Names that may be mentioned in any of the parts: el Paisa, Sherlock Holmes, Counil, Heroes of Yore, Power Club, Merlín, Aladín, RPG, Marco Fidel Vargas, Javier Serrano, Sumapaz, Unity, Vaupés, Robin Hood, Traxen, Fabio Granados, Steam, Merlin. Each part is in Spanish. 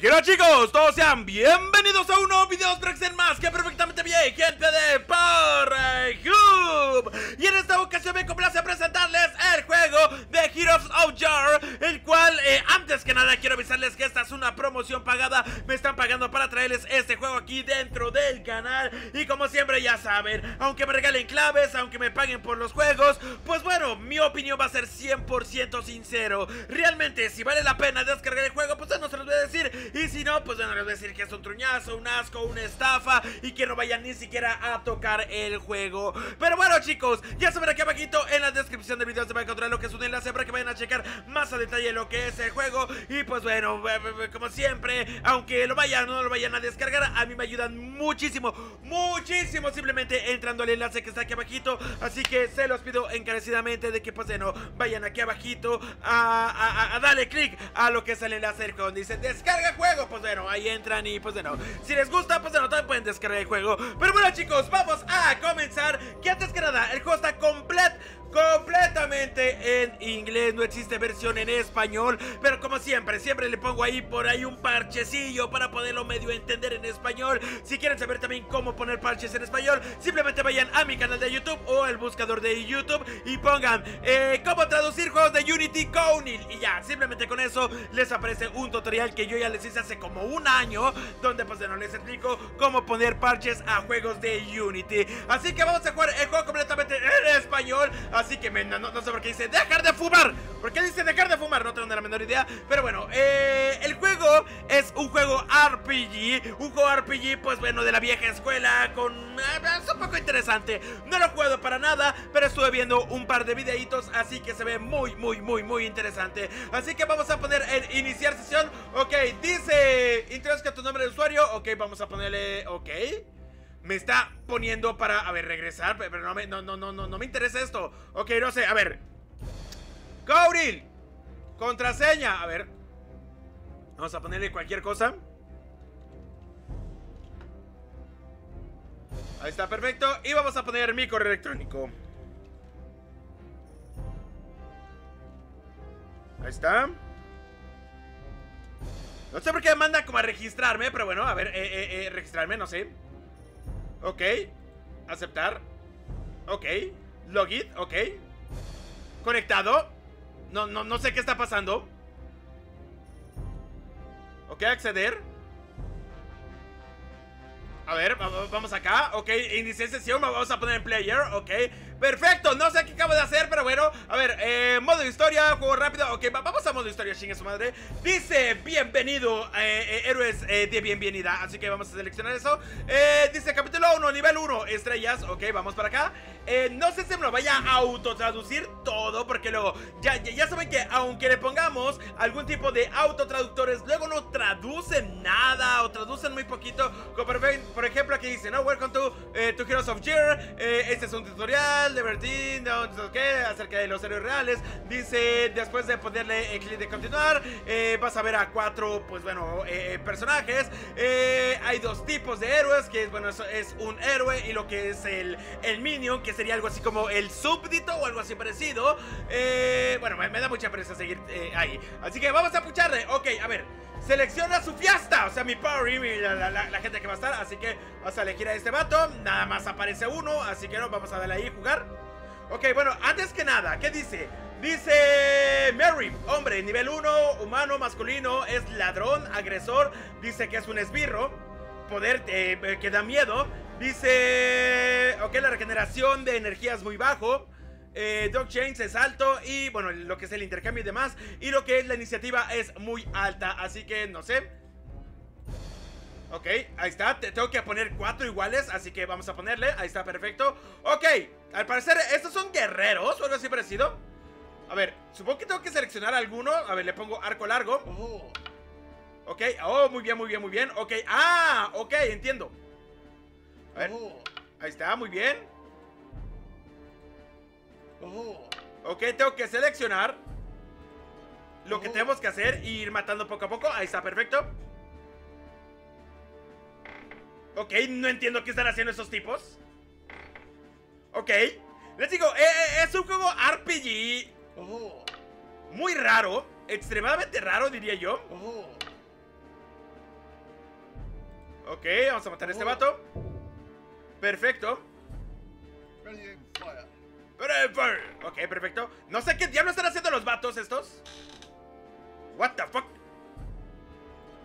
Y hola chicos, todos sean bienvenidos a un nuevo video de Traxen más que perfectamente bien, gente de Power Club. Y en esta ocasión me complace presentarles el juego de Heroes of Yore, el cual, antes que nada quiero avisarles que esta es una promoción pagada. Me están pagando para traerles este juego aquí dentro del canal. Y como siempre ya saben, aunque me regalen claves, aunque me paguen por los juegos, pues bueno, mi opinión va a ser 100% sincero. Realmente, si vale la pena descargar el juego, pues ya no se los voy a decir. Y si no, pues bueno, les voy a decir que es un truñazo, un asco, una estafa, y que no vayan ni siquiera a tocar el juego. Pero bueno chicos, ya saben, aquí abajito en la descripción del video se va a encontrar lo que es un enlace para que vayan a checar más a detalle lo que es el juego. Y pues bueno, como siempre, aunque lo vayan o no lo vayan a descargar, a mí me ayudan muchísimo, muchísimo, simplemente entrando al enlace que está aquí abajito. Así que se los pido encarecidamente de que pues bueno, vayan aquí abajito a darle clic a lo que es el enlace del juego. Dicen descarga juego, pues bueno, ahí entran y pues bueno, si les gusta, pues bueno, también pueden descargar el juego. Pero bueno chicos, vamos a comenzar. Que antes que nada, el juego está completamente en inglés. No existe versión en español, pero como siempre, siempre le pongo ahí por ahí un parchecillo para poderlo medio entender en español. Si quieren saber también cómo poner parches en español, simplemente vayan a mi canal de YouTube o el buscador de YouTube y pongan cómo traducir juegos de Unity Counil, y ya, simplemente con eso les aparece un tutorial que yo ya les hice hace como un año, donde pues no les explico cómo poner parches a juegos de Unity. Así que vamos a jugar el juego completamente en español. Así que no sé por qué dice dejar de fumar. ¿Por qué dice dejar de fumar? No tengo la menor idea. Pero bueno, el juego es un juego RPG. Un juego RPG, pues bueno, de la vieja escuela. Con... es un poco interesante. No lo he jugado para nada, pero estuve viendo un par de videitos, así que se ve muy interesante. Así que vamos a poner en iniciar sesión. Ok, dice introduzca tu nombre de usuario. Ok, vamos a ponerle... ok, me está poniendo para... a ver, regresar. Pero no me interesa esto. Ok, no sé, a ver, Counil, contraseña, a ver, vamos a ponerle cualquier cosa. Ahí está, perfecto. Y vamos a poner mi correo electrónico. Ahí está. No sé por qué me manda como a registrarme, pero bueno, a ver, registrarme, no sé. Ok, aceptar. Ok, login, ok. Conectado. No sé qué está pasando. Ok, acceder. A ver, vamos acá. Ok, inicié sesión, vamos a poner en player. Ok, perfecto, no sé qué acabo de hacer, pero bueno, a ver, modo historia, juego rápido. Ok, vamos a modo historia, chingue su madre. Dice, bienvenido, héroes de bienvenida, así que vamos a seleccionar eso. Dice, capítulo 1, nivel 1, estrellas, ok, vamos para acá. No sé si me lo vaya a autotraducir todo, porque luego, ya saben que aunque le pongamos algún tipo de autotraductores, luego no traducen nada, o traducen muy poquito. Como por ejemplo aquí dice, no, welcome to Heroes of Yore, este es un tutorial de Bertín, acerca de los héroes reales. Dice, después de ponerle clic de continuar, vas a ver a 4, pues bueno, personajes. Hay dos tipos de héroes, que bueno, es un héroe y lo que es el minion, que sería algo así como el súbdito o algo así parecido. Bueno, me da mucha pereza seguir ahí, así que vamos a pucharle. Ok, a ver, selecciona su fiesta, o sea, mi party, la gente que va a estar. Así que vas a elegir a este vato. Nada más aparece uno, así que no, vamos a darle ahí, jugar. Ok, bueno, antes que nada, ¿qué dice? Dice Mary, hombre, nivel 1, humano, masculino, es ladrón, agresor. Dice que es un esbirro, poder que da miedo. Dice, ok, la regeneración de energía es muy bajo. Dog Chains es alto. Y bueno, lo que es el intercambio y demás. Y lo que es la iniciativa es muy alta. Así que no sé. Ok, ahí está. Tengo que poner 4 iguales, así que vamos a ponerle. Ahí está, perfecto. Ok, al parecer estos son guerreros o algo así parecido. A ver, supongo que tengo que seleccionar alguno. A ver, le pongo arco largo. Oh. Ok, oh, muy bien. Ok, ah, ok, entiendo. A ver, oh, ahí está, muy bien. Oh. Ok, tengo que seleccionar lo que tenemos que hacer e ir matando poco a poco. Ahí está, perfecto. Ok, no entiendo qué están haciendo esos tipos. Ok, les digo, es un juego RPG muy raro, extremadamente raro diría yo. Ok, vamos a matar a este vato. Perfecto. Ok, perfecto. No sé qué diablos están haciendo los vatos estos. What the fuck.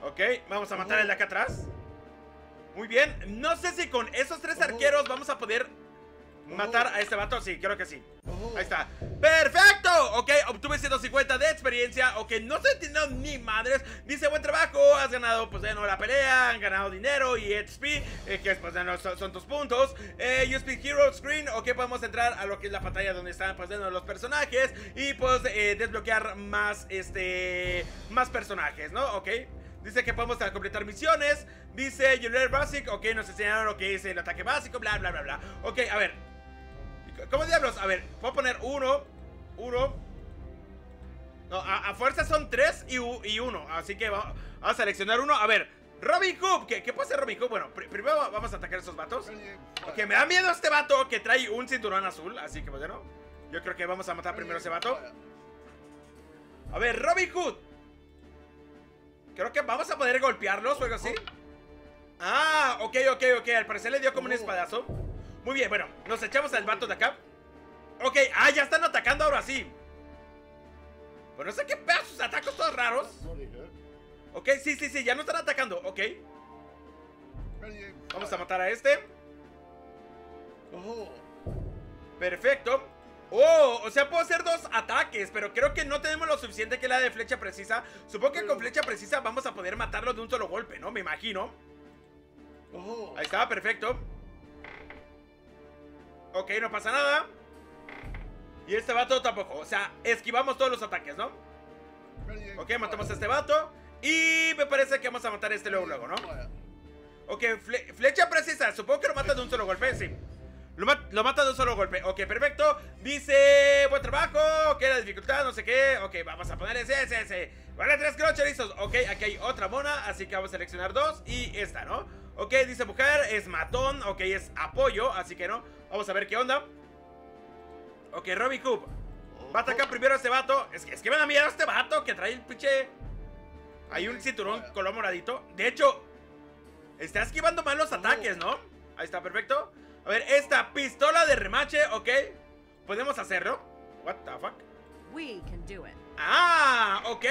Ok, vamos a matar al de acá atrás. Muy bien, no sé si con esos tres arqueros vamos a poder matar a este vato. Sí, creo que sí. Ahí está, perfecto. Ok, obtuve 150 de experiencia. Ok, no estoy entendiendo ni madres. Dice, buen trabajo, has ganado pues de nuevo la pelea. Han ganado dinero y XP, que después de nuevo son tus puntos. USP Hero Screen, ok, podemos entrar a lo que es la pantalla donde están pues de nuevo los personajes. Y pues desbloquear más, más personajes, ¿no? Ok. Dice que podemos completar misiones. Dice Yore Basic. Ok, nos enseñaron lo que es el ataque básico. Bla, bla, bla, bla. Ok, a ver. ¿Cómo diablos? A ver, voy a poner uno. No, a fuerza son tres y uno. Así que vamos a seleccionar uno. A ver, Robin Hood. ¿Qué puede ser Robin Hood? Bueno, primero vamos a atacar a esos vatos. Ok, me da miedo este vato que trae un cinturón azul. Así que bueno, yo creo que vamos a matar primero a ese vato. A ver, Robin Hood. Creo que vamos a poder golpearlos o algo así. Ah, ok, ok, ok. Al parecer le dio como un espadazo. Muy bien, bueno, nos echamos al vato de acá. Ok, ah, ya están atacando ahora sí. Bueno, no sé qué pedo, sus ataques todos raros. Ok, sí, sí, sí, ya no están atacando. Ok, vamos a matar a este. Perfecto. Oh, o sea, puedo hacer dos ataques, pero creo que no tenemos lo suficiente que la de flecha precisa. Supongo que con flecha precisa vamos a poder matarlo de un solo golpe, ¿no? Me imagino. Ahí está, perfecto. Ok, no pasa nada. Y este vato tampoco, o sea, esquivamos todos los ataques, ¿no? Ok, matamos a este vato. Y me parece que vamos a matar a este luego, luego, ¿no? Ok, flecha precisa, supongo que lo matan de un solo golpe, sí. Lo mata de un solo golpe. Ok, perfecto. Dice, buen trabajo. Ok, la dificultad, no sé qué. Ok, vamos a poner ese. Vale, tres crocherizos. Ok, aquí hay otra mona, así que vamos a seleccionar dos. Y esta, ¿no? Ok, dice mujer, es matón. Ok, es apoyo, así que no. Vamos a ver qué onda. Ok, Robin Hood va a atacar primero a este vato. Es que me da miedo a este vato que trae el pinche. Hay un cinturón color moradito. De hecho, está esquivando mal los ataques, ¿no? Ahí está, perfecto. A ver, esta pistola de remache, ok. ¿Podemos hacerlo? What the fuck? We can do it. Ah, ok.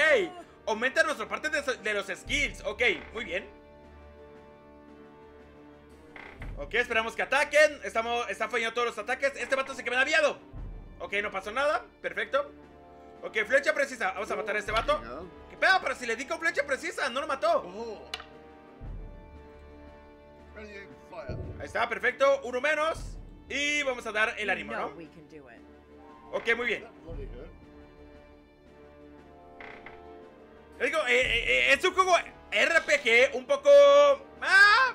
Aumenta nuestra parte de los skills. Ok, muy bien. Ok, esperamos que ataquen. Están fallando todos los ataques. Este vato se queda aviado. Ok, no pasó nada, perfecto. Ok, flecha precisa, vamos a matar a este vato. ¿Qué pedo? Pero si le di con flecha precisa, no lo mató. Ahí está, perfecto, uno menos. Y vamos a dar el ánimo, ¿no? Ok, muy bien. Yo digo, es un juego RPG un poco... Ah,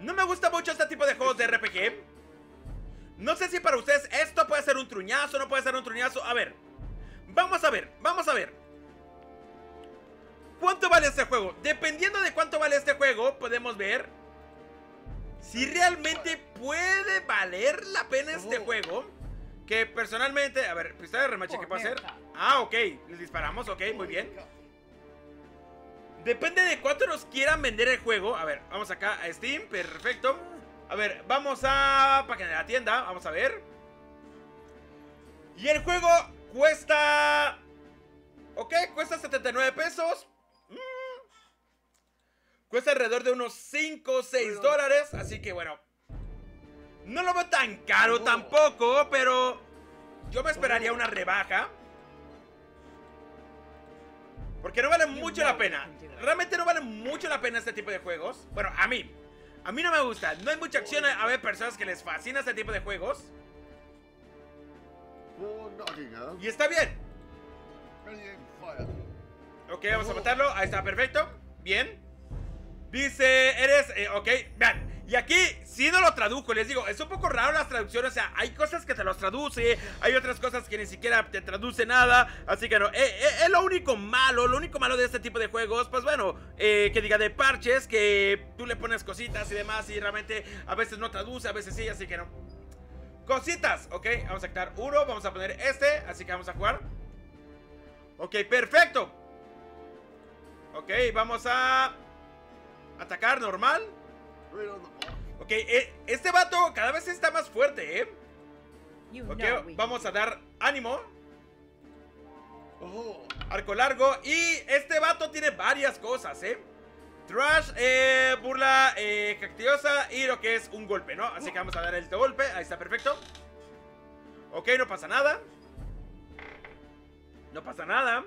no me gusta mucho este tipo de juegos de RPG. No sé si para ustedes esto puede ser un truñazo, no puede ser un truñazo. A ver, vamos a ver. ¿Cuánto vale este juego? Dependiendo de cuánto vale este juego, podemos ver si realmente puede valer la pena este juego. Que personalmente, a ver, pistola de remache, ¿qué puedo hacer? Ah, ok, les disparamos, ok, muy bien. Depende de cuánto nos quieran vender el juego. A ver, vamos acá a Steam, perfecto. A ver, vamos a página de la tienda, vamos a ver. Y el juego cuesta... Ok, cuesta 79 pesos. Cuesta alrededor de unos 5 o 6 dólares. Así que bueno, no lo veo tan caro tampoco, pero yo me esperaría una rebaja, porque no vale mucho la pena. Realmente no vale mucho la pena este tipo de juegos. Bueno, a mí no me gusta. No hay mucha acción. A ver, personas que les fascina este tipo de juegos, y está bien. Ok, vamos a matarlo. Ahí está, perfecto. Bien. Dice, eres... ok, vean, y aquí sí no lo tradujo, les digo, es un poco raro las traducciones. O sea, hay cosas que te los traduce, hay otras cosas que ni siquiera te traduce nada. Así que no, es lo único malo de este tipo de juegos. Pues bueno, que diga de parches, que tú le pones cositas y demás, y realmente a veces no traduce, a veces sí, así que no. Cositas, ok, vamos a quitar uno, vamos a poner este, así que vamos a jugar. Ok, perfecto. Ok, vamos a... Atacar normal. Ok, este vato cada vez está más fuerte, ¿eh? Ok, vamos a dar ánimo. Oh, arco largo. Y este vato tiene varias cosas, ¿eh? Trash, burla cactiosa y lo que es un golpe, ¿no? Así que vamos a dar este golpe. Ahí está, perfecto. Ok, no pasa nada. No pasa nada.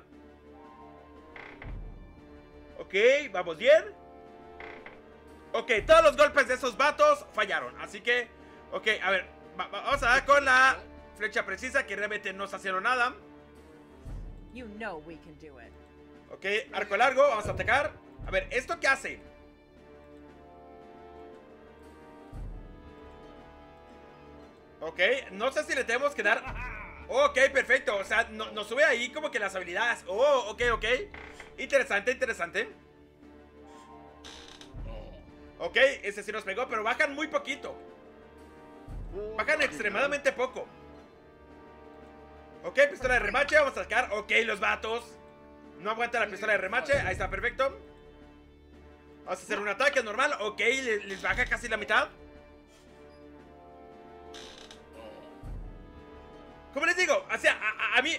Ok, vamos bien. Ok, todos los golpes de esos vatos fallaron. Así que, ok, a ver, vamos a dar con la flecha precisa, que realmente no se hicieron nada. Ok, arco largo, vamos a atacar. A ver, ¿esto qué hace? Ok, no sé si le tenemos que dar. Ok, perfecto, o sea, nos sube ahí como que las habilidades. Oh, ok, ok. Interesante, interesante. Ok, ese sí nos pegó, pero bajan muy poquito. Bajan extremadamente poco. Ok, pistola de remache, vamos a sacar. Ok, los vatos no aguanta la pistola de remache, ahí está, perfecto. Vamos a hacer un ataque normal. Ok, les baja casi la mitad. Como les digo, o sea, a mí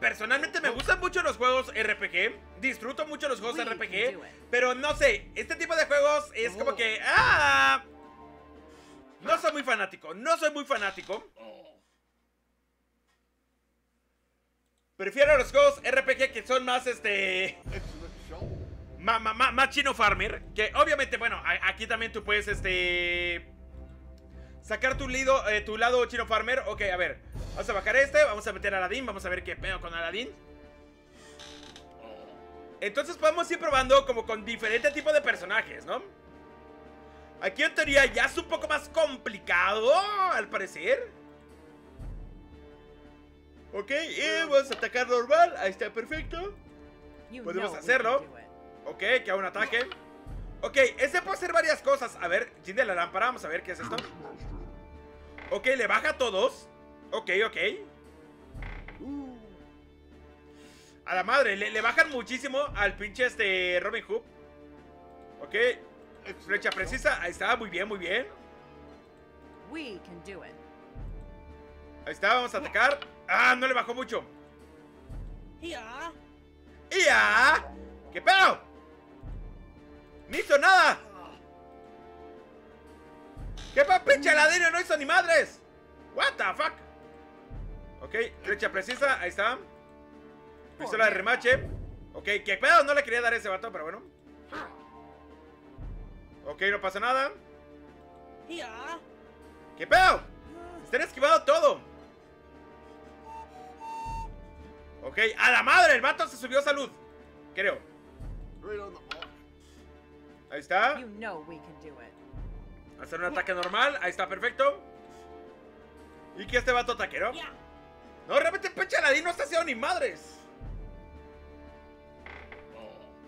personalmente me gustan mucho los juegos RPG. Disfruto mucho los juegos RPG. Pero no sé, este tipo de juegos es como que... ¡Ah! No soy muy fanático, no soy muy fanático. Prefiero los juegos RPG que son más, más chino farmer. Que obviamente, bueno, aquí también tú puedes, sacar tu lado chino farmer. Ok, a ver, vamos a bajar este, vamos a meter a Aladín. Vamos a ver qué pedo con Aladín. Entonces podemos ir probando como con diferente tipo de personajes, ¿no? Aquí en teoría ya es un poco más complicado, al parecer. Ok, y vamos a atacar normal. Ahí está, perfecto. Podemos hacerlo. Ok, que haga un ataque. Ok, este puede hacer varias cosas. A ver, Jin de la lámpara, vamos a ver qué es esto. Ok, le baja a todos. Ok, ok. A la madre, le bajan muchísimo al pinche Robin Hood. Ok, flecha precisa, ahí está, muy bien, muy bien. Ahí está, vamos a atacar. Ah, no le bajó mucho. ¡Ya! ¡Qué pedo! ¡No hizo nada! ¡Qué pinche Aladino! ¡No hizo ni madres! ¡What the fuck! Ok, flecha precisa, ahí está. Pistola de remache. Ok, qué pedo, no le quería dar ese vato, pero bueno. Ok, no pasa nada. ¡Qué pedo! ¡Están esquivado todo! Ok, a la madre, el vato se subió a salud. Creo. Ahí está. Hacer un ataque normal, ahí está, perfecto. Y que este vato ataquero. No, realmente pinche Aladín no está haciendo ni madres.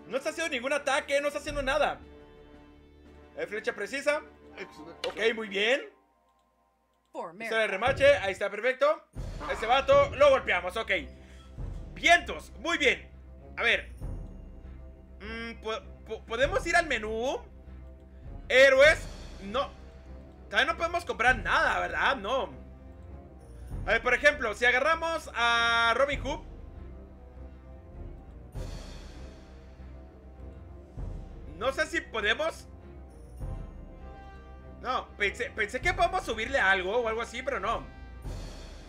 No está haciendo ningún ataque, no está haciendo nada. Flecha precisa. Ok, muy bien. Hizo el remache, ahí está, perfecto. Ese vato lo golpeamos, ok. Vientos, muy bien. A ver, podemos ir al menú héroes. No, todavía no podemos comprar nada, ¿verdad? No. A ver, por ejemplo, si agarramos a Robin Hood, no sé si podemos. No, pensé que podemos subirle algo o algo así, pero no.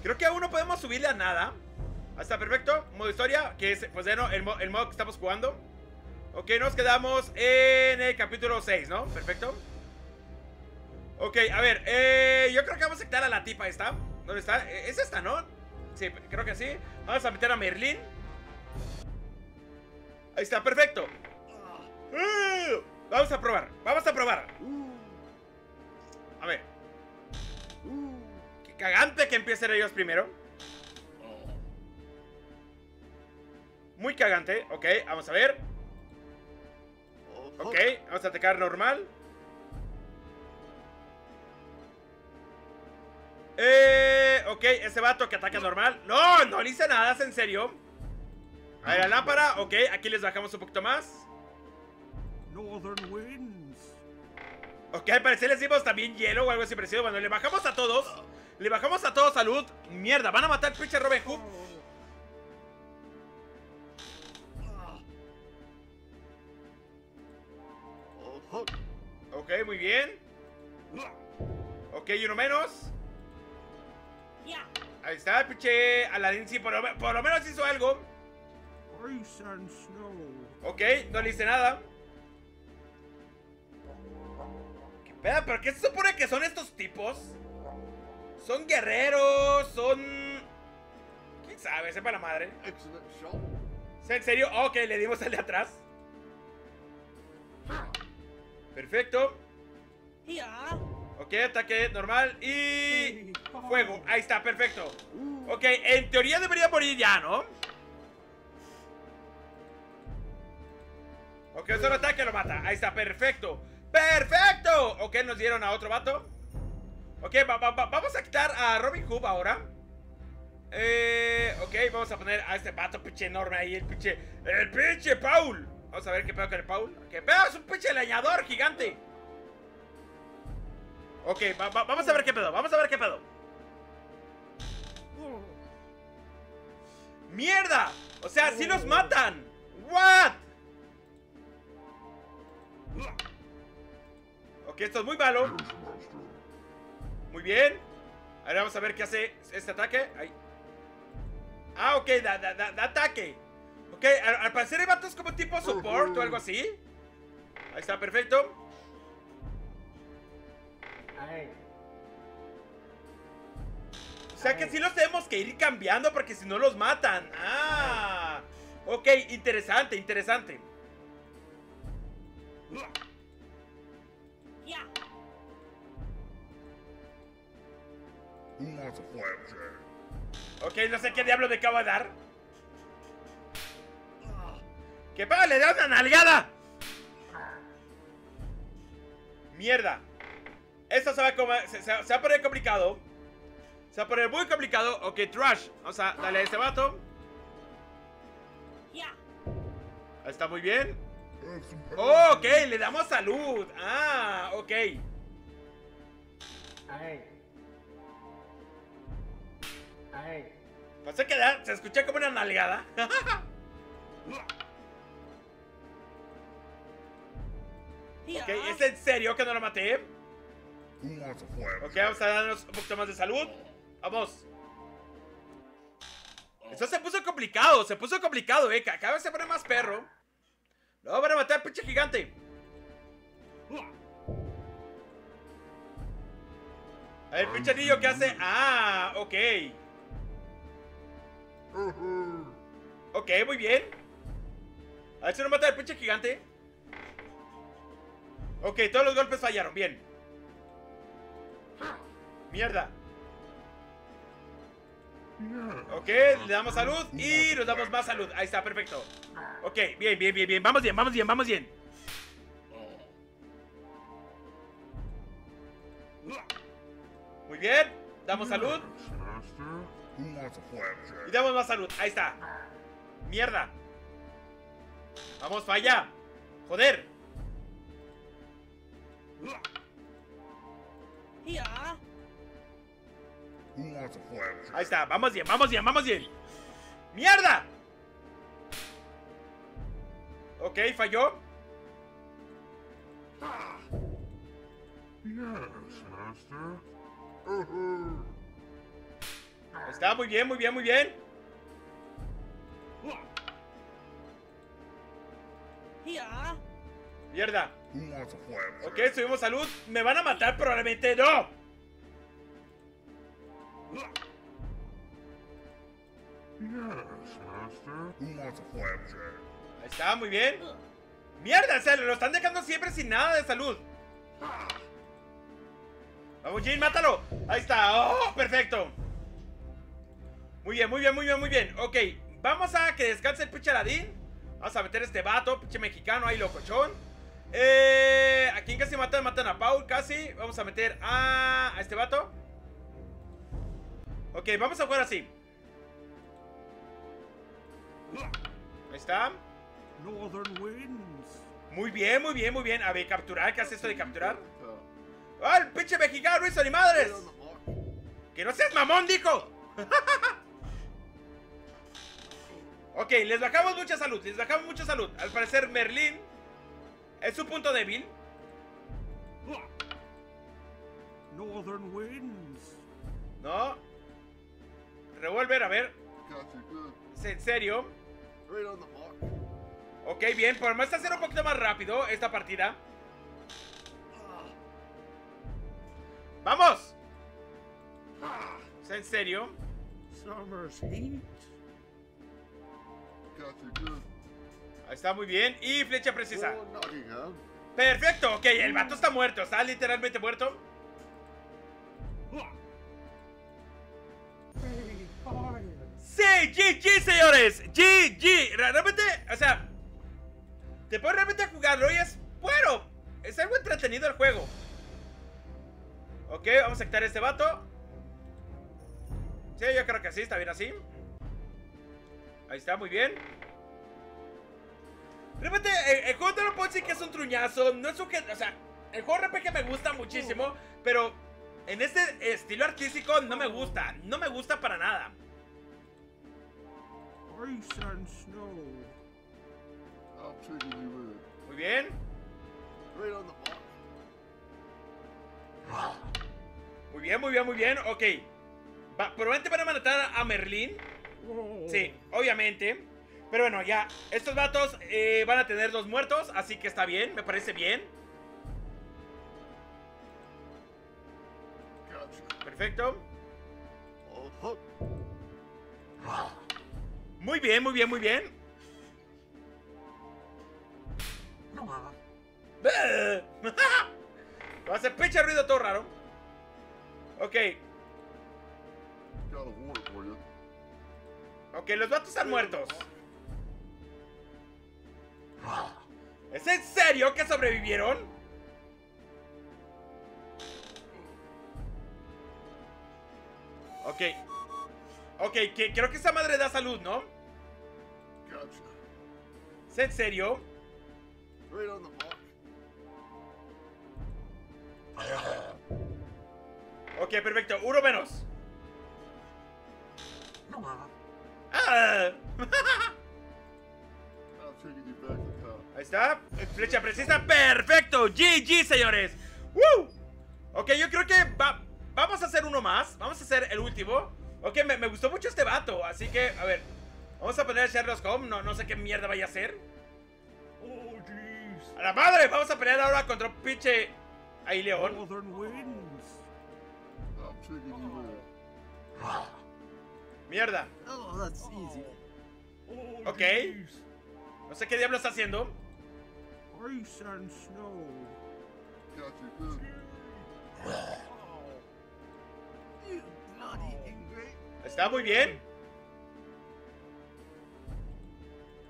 Creo que aún no podemos subirle a nada. Hasta perfecto, modo historia, que es, pues bueno, el modo que estamos jugando. Ok, nos quedamos en el capítulo 6, ¿no? Perfecto. Ok, a ver, yo creo que vamos a quitar a la tipa esta. ¿Dónde está? Es esta, ¿no? Sí, creo que sí. Vamos a meter a Merlin. Ahí está, perfecto. Vamos a probar, vamos a probar. A ver. Qué cagante que empiecen ellos primero. Muy cagante, ok, vamos a ver. Ok, vamos a atacar normal. Ok, ese vato que ataca normal. No, no le hice nada, ¿es en serio? A ver, la lámpara, ok, aquí les bajamos un poquito más. Ok, al parecer les dimos también hielo o algo así parecido. Bueno, le bajamos a todos. Le bajamos a todos salud. Mierda, van a matar al pinche Robin Hood. Ok, muy bien. Ok, y uno menos. Ahí está, pinche Aladín. Sí, por lo menos hizo algo. Ok, no le hice nada. ¿Qué pedo? ¿Pero qué se supone que son estos tipos? Son guerreros, son... ¿Quién sabe? Sepa la madre. ¿En serio? Ok, le dimos al de atrás. Perfecto. Ok, ataque normal y... fuego, ahí está, perfecto. Ok, en teoría debería morir ya, ¿no? Ok, un solo ataque lo mata, ahí está, perfecto. ¡Perfecto! Ok, nos dieron a otro vato. Ok, vamos a quitar a Robin Hood ahora. Ok, vamos a poner a este vato pinche enorme ahí, el pinche Paul. Vamos a ver qué pedo con el Paul. ¡Qué pedo! ¡Es un pinche leñador gigante! Ok, vamos a ver qué pedo, vamos a ver qué pedo. ¡Mierda! O sea, sí los matan. ¿What? Ok, esto es muy malo. Muy bien. Ahora vamos a ver qué hace este ataque. Ahí. Ah, ok, da ataque. Ok, al parecer el vato es como tipo support o algo así. Ahí está, perfecto. O sea que sí los tenemos que ir cambiando porque si no los matan. Ah, ok, interesante, interesante. Ok, no sé qué diablo me acabo de dar. ¡Que paga! ¡Le da una nalgada! ¡Mierda! Esto se va a poner complicado. Se va a poner muy complicado. Ok, trash. Vamos a darle a este vato. Ahí está, muy bien. Oh, ok, le damos salud. Ah, ok. Pasó que se escucha como una nalgada. Ok, ¿es en serio que no lo maté? Ok, vamos a darnos un poquito más de salud. Vamos. Eso se puso complicado, Cada vez se pone más perro. Lo van a matar, pinche gigante. A ver, pinche anillo, ¿qué hace? Ah, ok. Ok, muy bien. A ver si no mata al pinche gigante. Ok, todos los golpes fallaron, bien. Mierda. Ok, le damos salud y nos damos más salud. Ahí está, perfecto. Ok, bien, bien, bien, bien. Vamos bien, vamos bien, vamos bien. Muy bien, damos salud. Y damos más salud, ahí está. Mierda. Vamos, falla. Joder. Ahí está, vamos bien, vamos bien, vamos bien. ¡Mierda! Ok, falló. Está muy bien, muy bien, muy bien. Mierda. Ok, subimos salud. ¿Me van a matar? Probablemente no. Ahí está, muy bien. Mierda, o sea, lo están dejando siempre sin nada de salud. Vamos, Jin, mátalo. Ahí está, oh, perfecto. Muy bien, muy bien, muy bien, muy bien. Ok, vamos a que descanse el pinche Aladín. Vamos a meter a este vato, pinche mexicano, ahí locochón. ¿A quién casi matan? Matan a Paul, casi. Vamos a meter a este vato. Ok, vamos a jugar así. Ahí está. Muy bien, muy bien, muy bien. A ver, capturar. ¿Qué hace esto de capturar? ¡Ah, el pinche mexicano no hizo ni madres! ¡Que no seas mamón, dijo! Ok, les bajamos mucha salud. Les bajamos mucha salud. Al parecer, Merlín es su punto débil. Northern Winds. No. Revolver, a ver. ¿Es en serio? Ok, bien. Podemos hacer un poquito más rápido esta partida. ¡Vamos! ¿Es en serio? Ahí está, muy bien. Y flecha precisa. Perfecto, ok. El vato está muerto. Está literalmente muerto. Sí, GG, señores. GG. Realmente, o sea, te puedes realmente jugarlo y es bueno. Es algo entretenido el juego. Ok, vamos a quitar a este vato. Sí, yo creo que sí, está bien así. Ahí está, muy bien. Realmente, el juego no lo puedo decir que es un truñazo. No es un que, o sea, el juego RPG me gusta muchísimo, pero en este estilo artístico no me gusta. No me gusta para nada. Muy bien. Muy bien, muy bien, muy bien. Ok. Probablemente van a matar a Merlín. Sí, obviamente. Pero bueno, ya. Estos vatos van a tener dos muertos. Así que está bien, me parece bien. Perfecto. Muy bien, muy bien, muy bien. Va a hacer pinche ruido todo raro. Ok. Ok, los vatos están muertos. ¿Es en serio que sobrevivieron? Ok. Ok, creo que esa madre da salud, ¿no? ¿Es en serio? Ok, perfecto, uno menos. Ahí está, flecha precisa, perfecto. GG, señores. ¡Woo! Ok, yo creo que vamos a hacer uno más, vamos a hacer el último. Ok, me gustó mucho este vato, así que, a ver, vamos a poner a Sherlock Holmes. No sé qué mierda vaya a hacer. Oh, jeez. A la madre, vamos a pelear ahora contra un pinche ahí león. Mierda. Ok. No sé qué diablo está haciendo. Está muy bien.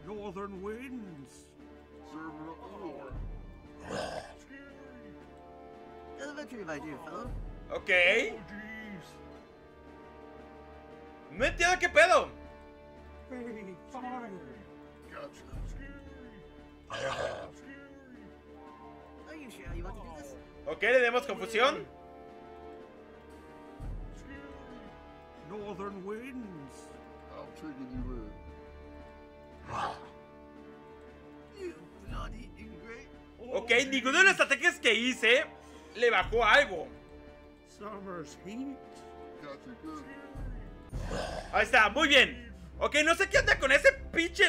Northern Winds. Ok. No entiendo qué pedo. Ok, le demos confusión. Northern Winds. Ok, ninguno de los ataques que hice le bajó algo. Summer's Heat. Ahí está, muy bien. Ok, no sé qué anda con ese pinche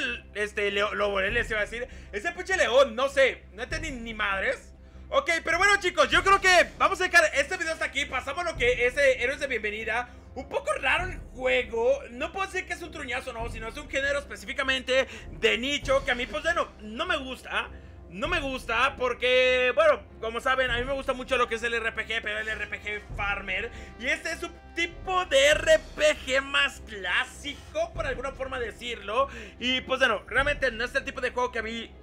lobo, les iba a decir. Ese pinche león, no sé. No entendí ni madres. Ok, pero bueno, chicos, yo creo que vamos a dejar este video hasta aquí. Pasamos lo que es Héroes de Bienvenida. Un poco raro el juego. No puedo decir que es un truñazo, no, sino es un género específicamente de nicho que a mí, pues bueno, no me gusta. No me gusta porque, bueno, como saben, a mí me gusta mucho lo que es el RPG, pero el RPG Farmer. Y este es un tipo de RPG más clásico, por alguna forma decirlo. Y pues bueno, realmente no es el tipo de juego que a mí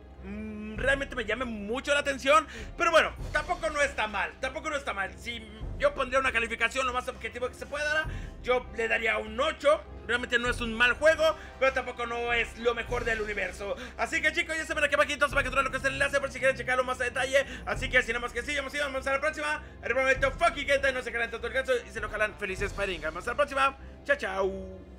realmente me llame mucho la atención. Pero bueno, tampoco no está mal, tampoco no está mal. Si yo pondría una calificación lo más objetivo que se pueda, yo le daría un 8. Realmente no es un mal juego, pero tampoco no es lo mejor del universo. Así que chicos, ya saben que va aquí entonces para encontrar lo que es el enlace por si quieren checarlo más a detalle. Así que sin nada más que sí, hemos ido, vamos a la próxima. El momento fucking gente, no se caen tanto el ganso y se lo jalan felices para Inga. Hasta la próxima, chao chao.